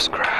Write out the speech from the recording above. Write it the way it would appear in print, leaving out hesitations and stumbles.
subscribe.